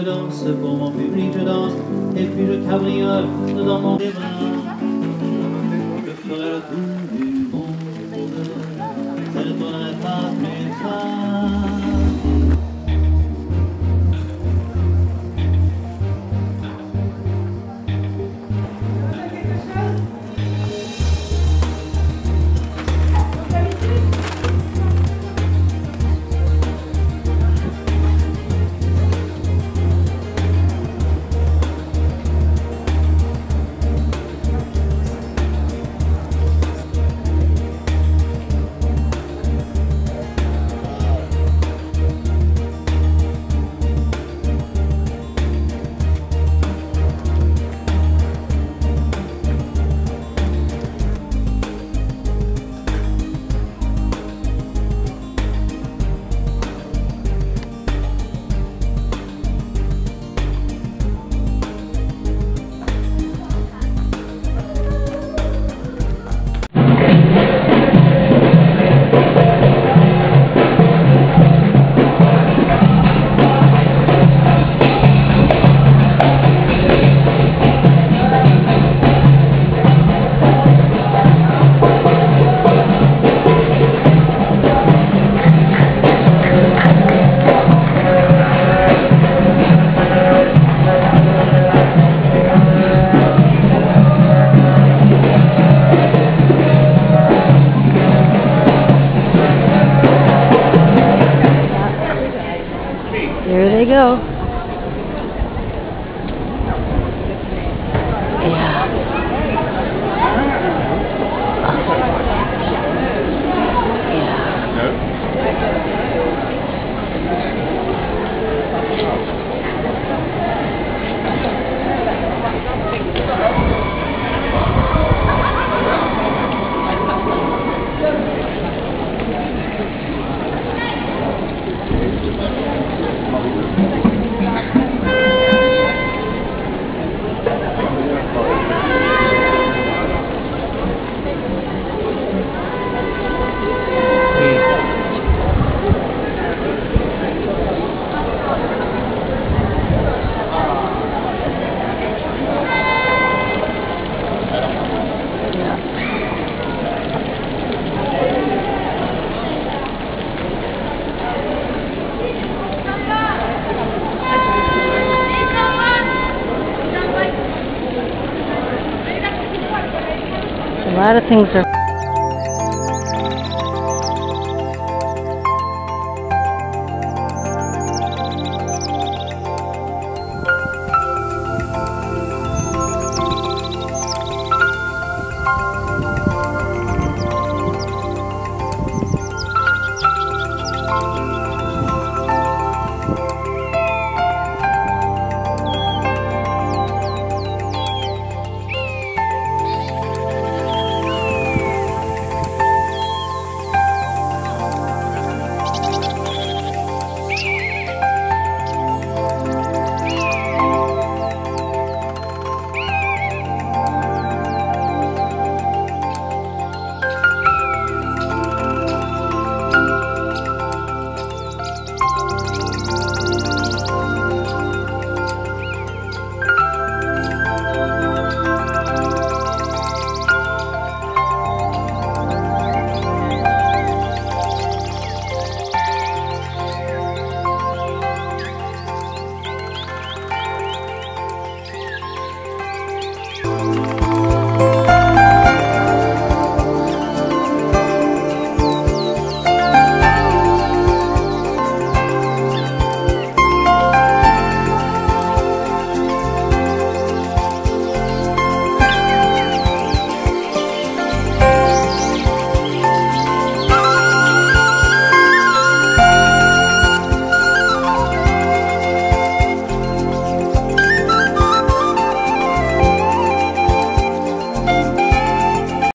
je danse, pour mon public je danse, et puis je cabriole dans mon débat. Je ferai le tour du monde, ça ne tournerait pas plus tard. A lot of things are